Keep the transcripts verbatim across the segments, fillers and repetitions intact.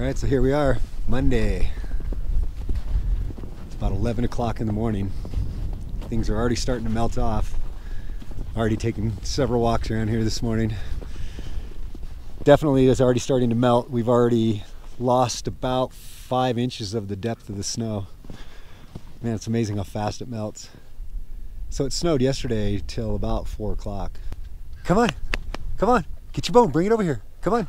Alright, so here we are, Monday. It's about eleven o'clock in the morning. Things are already starting to melt off. Already taking several walks around here this morning. Definitely it's already starting to melt. We've already lost about five inches of the depth of the snow. Man, it's amazing how fast it melts. So it snowed yesterday till about four o'clock. Come on, come on, get your bone, bring it over here, come on.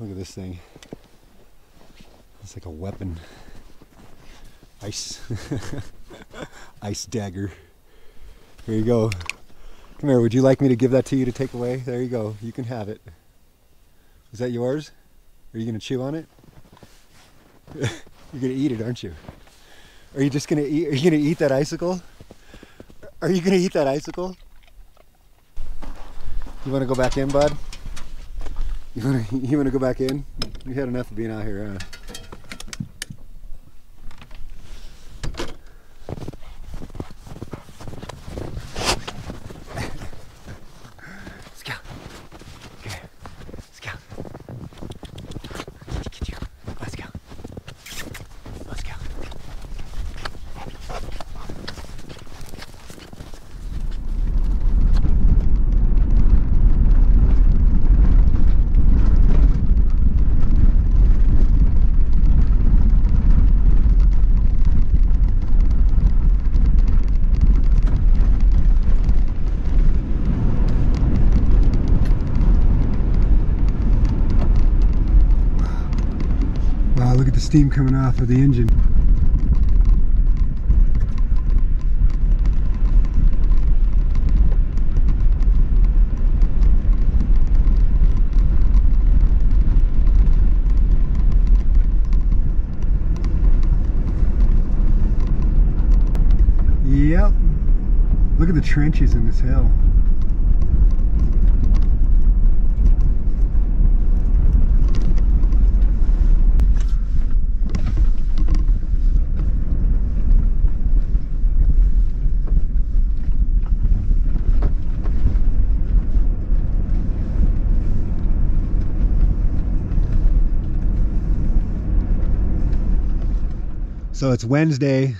Look at this thing. It's like a weapon. Ice. Ice dagger. Here you go. Come here, would you like me to give that to you to take away? There you go, you can have it. Is that yours? Are you gonna chew on it? You're gonna eat it, aren't you? Are you just gonna eat, are you gonna eat that icicle? Are you gonna eat that icicle? You wanna go back in, bud? You wanna, you wanna go back in? You had enough of being out here, huh? Look at the steam coming off of the engine. Yep. Look at the trenches in this hill. So it's Wednesday,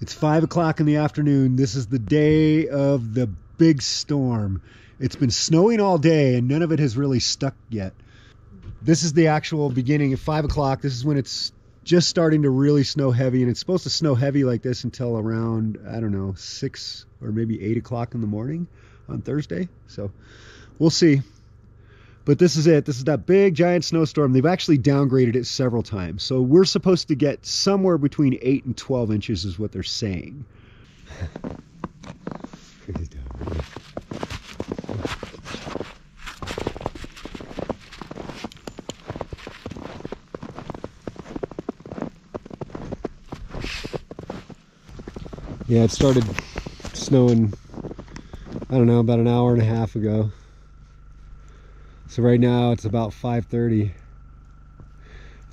it's five o'clock in the afternoon. This is the day of the big storm. It's been snowing all day and none of it has really stuck yet. This is the actual beginning at five o'clock. This is when it's just starting to really snow heavy, and it's supposed to snow heavy like this until around, I don't know, six or maybe eight o'clock in the morning on Thursday. So we'll see. But this is it. This is that big, giant snowstorm. They've actually downgraded it several times. So we're supposed to get somewhere between eight and twelve inches is what they're saying. Yeah, it started snowing, I don't know, about an hour and a half ago. So right now it's about five thirty.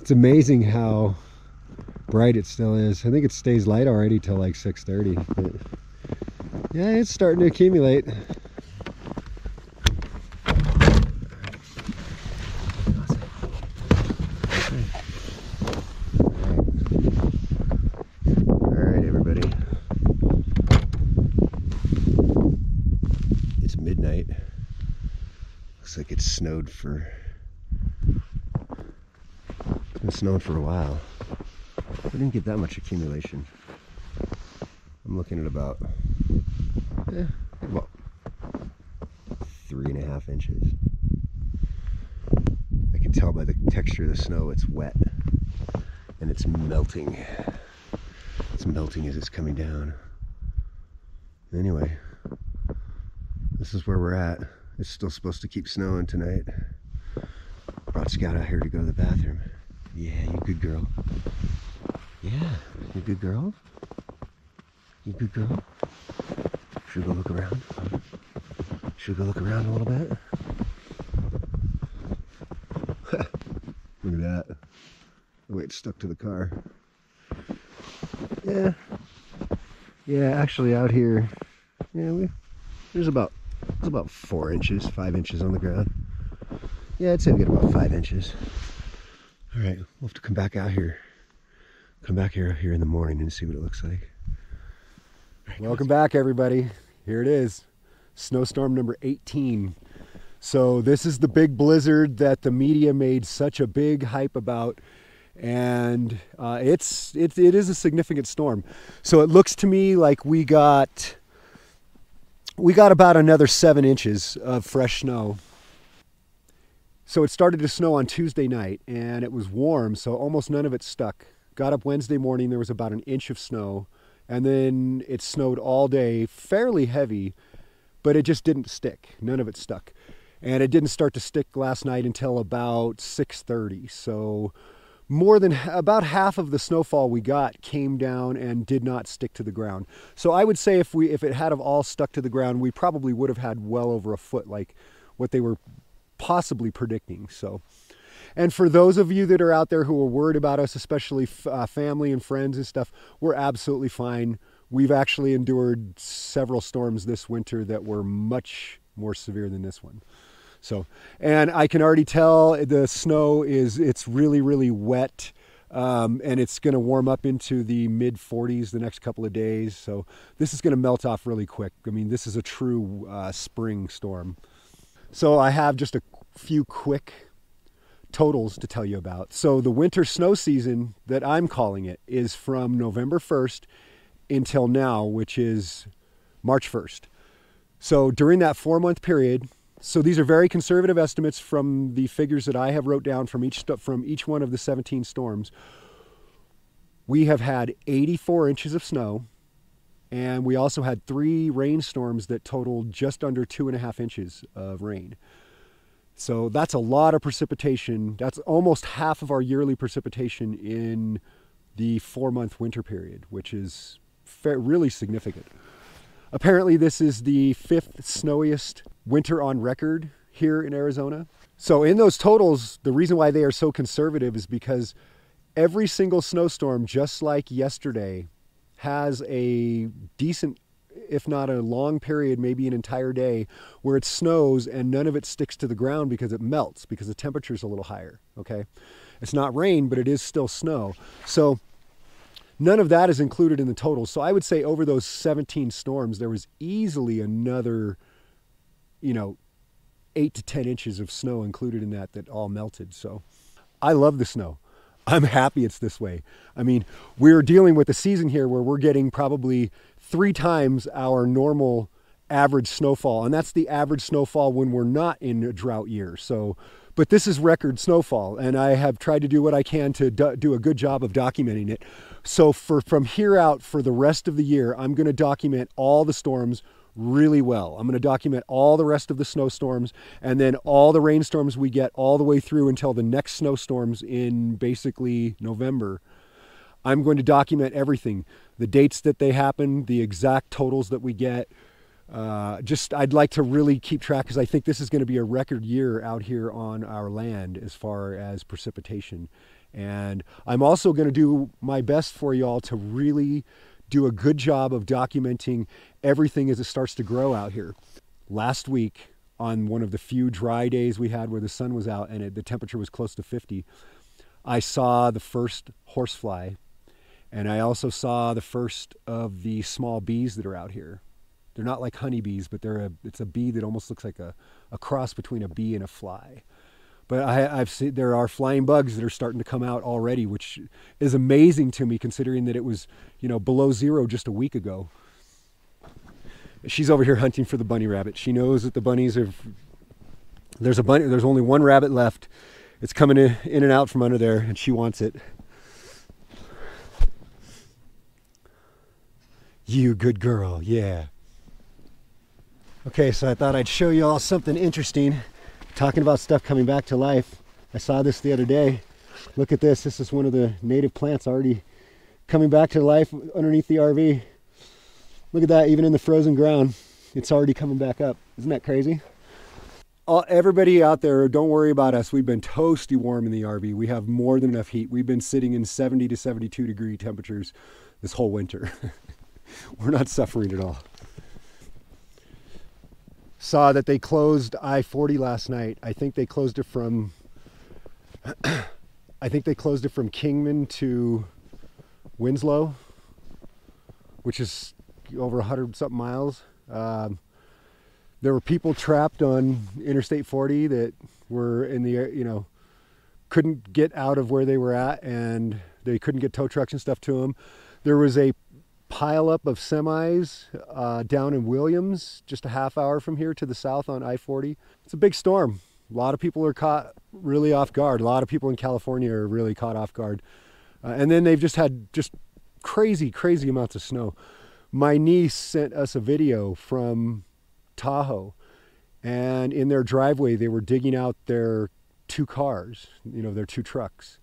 It's amazing how bright it still is. I think it stays light already till like six thirty. But yeah, it's starting to accumulate. All right, everybody. It's midnight. Looks like it's snowed for, it's been snowing for a while. I didn't get that much accumulation. I'm looking at about, eh, about three and a half inches. I can tell by the texture of the snow, it's wet and it's melting. It's melting as it's coming down. Anyway, this is where we're at. It's still supposed to keep snowing tonight. Brought Scout out here to go to the bathroom. Yeah, you good girl. Yeah, you good girl. You good girl. Should we go look around? Should we go look around a little bit? Look at that. The way it's stuck to the car. Yeah. Yeah, actually out here, yeah, we, there's about It's about four inches, five inches on the ground. Yeah, I'd say we get about five inches. All right, we'll have to come back out here. Come back here, here in the morning and see what it looks like. Right, welcome back, everybody. Here it is, snowstorm number eighteen. So this is the big blizzard that the media made such a big hype about, and uh, it's it, it is a significant storm. So it looks to me like we got we got about another seven inches of fresh snow. So it started to snow on Tuesday night, and it was warm, so almost none of it stuck. Got up Wednesday morning, there was about an inch of snow, and then it snowed all day, fairly heavy, but it just didn't stick. None of it stuck. And it didn't start to stick last night until about six thirty. So more than about half of the snowfall we got came down and did not stick to the ground. So I would say if we if it had of all stuck to the ground, we probably would have had well over a foot, like what they were possibly predicting. So, and for those of you that are out there who are worried about us, especially uh, family and friends and stuff, we're absolutely fine. We've actually endured several storms this winter that were much more severe than this one. So, and I can already tell the snow is, it's really, really wet, um, and it's going to warm up into the mid forties the next couple of days. So this is going to melt off really quick. I mean, this is a true uh, spring storm. So I have just a few quick totals to tell you about. So the winter snow season that I'm calling it is from November first until now, which is March first. So during that four month period, so these are very conservative estimates from the figures that I have wrote down from each from each one of the seventeen storms. We have had eighty-four inches of snow, and we also had three rainstorms that totaled just under two and a half inches of rain. So that's a lot of precipitation. That's almost half of our yearly precipitation in the four-month winter period, which is fair, really significant. Apparently, this is the fifth snowiest winter on record here in Arizona. So in those totals, the reason why they are so conservative is because every single snowstorm, just like yesterday, has a decent, if not a long period, maybe an entire day, where it snows and none of it sticks to the ground because it melts, because the temperature's a little higher, okay? It's not rain, but it is still snow. So none of that is included in the total. So I would say over those seventeen storms, there was easily another, you know, eight to ten inches of snow included in that that all melted. So I love the snow. I'm happy it's this way. I mean, we're dealing with a season here where we're getting probably three times our normal average snowfall, and that's the average snowfall when we're not in a drought year. So, but this is record snowfall, and I have tried to do what I can to do, do a good job of documenting it. So for from here out for the rest of the year, I'm going to document all the storms really well. I'm going to document all the rest of the snowstorms, and then all the rainstorms we get all the way through until the next snowstorms in basically November. I'm going to document everything, the dates that they happen, the exact totals that we get. Uh, just I'd like to really keep track, because I think this is going to be a record year out here on our land as far as precipitation. And I'm also going to do my best for y'all to really do a good job of documenting everything as it starts to grow out here. Last week, on one of the few dry days we had where the sun was out and it, the temperature was close to fifty, I saw the first horsefly, and I also saw the first of the small bees that are out here. They're not like honeybees, but they're a, it's a bee that almost looks like a, a cross between a bee and a fly. But I, I've seen there are flying bugs that are starting to come out already, which is amazing to me considering that it was, you know, below zero just a week ago. She's over here hunting for the bunny rabbit. She knows that the bunnies are. There's a bunny. There's only one rabbit left. It's coming in, in and out from under there, and she wants it. You good girl, yeah. Okay, so I thought I'd show you all something interesting. Talking about stuff coming back to life. I saw this the other day. Look at this. This is one of the native plants already coming back to life underneath the R V. Look at that. Even in the frozen ground, it's already coming back up. Isn't that crazy? All, everybody out there, don't worry about us. We've been toasty warm in the R V. We have more than enough heat. We've been sitting in seventy to seventy-two degree temperatures this whole winter. We're not suffering at all. saw that they closed I forty last night. I think they closed it from, I think they closed it from Kingman to Winslow, which is over a hundred something miles. Um, there were people trapped on Interstate forty that were in the, you know, couldn't get out of where they were at, and they couldn't get tow trucks and stuff to them. There was a pile up of semis uh, down in Williams, just a half hour from here to the south on I forty. It's a big storm. A lot of people are caught really off guard. A lot of people in California are really caught off guard. Uh, and then they've just had just crazy, crazy amounts of snow. My niece sent us a video from Tahoe, and in their driveway, they were digging out their two cars, you know, their two trucks.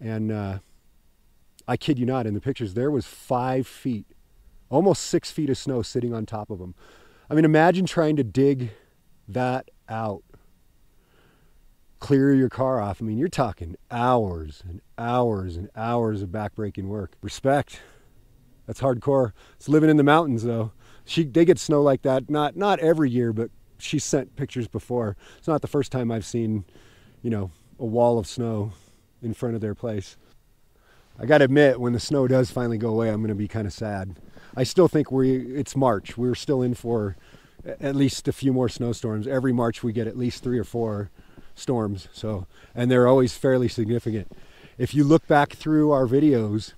And uh, I kid you not, in the pictures, there was five feet, almost six feet of snow sitting on top of them. I mean, imagine trying to dig that out, clear your car off. I mean, you're talking hours and hours and hours of backbreaking work. Respect. That's hardcore. It's living in the mountains, though. She, they get snow like that, not not every year, but she sent pictures before. It's not the first time I've seen, you know, a wall of snow in front of their place. I gotta admit, when the snow does finally go away, I'm gonna be kind of sad. I still think we, it's March. We're still in for at least a few more snowstorms. Every March we get at least three or four storms, so, and they're always fairly significant. If you look back through our videos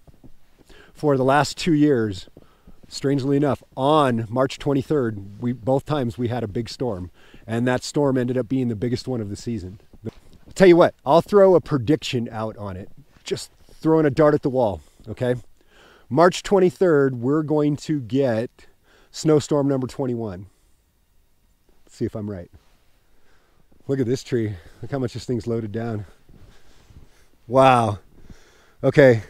for the last two years, strangely enough, on March twenty-third, we both times we had a big storm, and that storm ended up being the biggest one of the season. I'll tell you what, I'll throw a prediction out on it. Just throwing a dart at the wall, okay? March twenty-third, we're going to get snowstorm number twenty-one. Let's see if I'm right. Look at this tree. Look how much this thing's loaded down. Wow. Okay.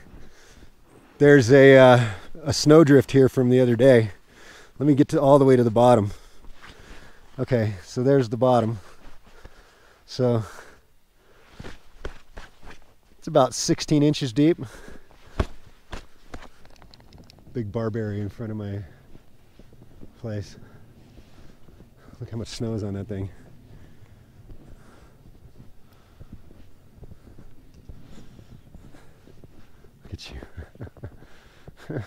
There's a, uh, a snowdrift here from the other day. Let me get to all the way to the bottom. Okay, so there's the bottom. So it's about sixteen inches deep. Big barberry in front of my place. Look how much snow is on that thing. you.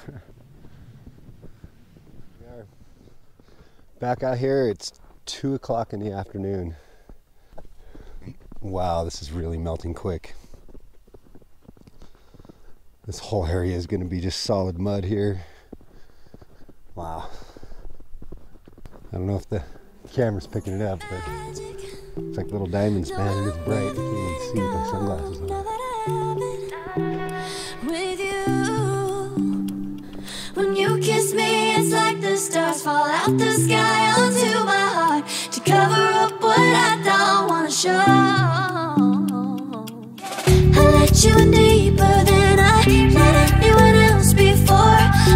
Back out here, it's two o'clock in the afternoon. Wow, this is really melting quick. This whole area is going to be just solid mud here. Wow. I don't know if the camera's picking it up, but it's like little diamonds, man. It's bright. You can't even see with my sunglasses on. Stars fall out the sky onto my heart to cover up what I don't want to show. I let you in deeper than I let anyone else before.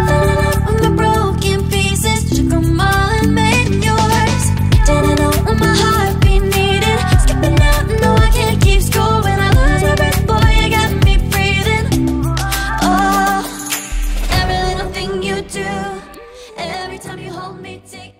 Falling out on the broken pieces, took them all and made yours. Standing out on my heart, be needed. Skipping out, no, I can't keep score. When I lose my breath, boy, you got me breathing. Oh, every little thing you do. Every time you hold me, take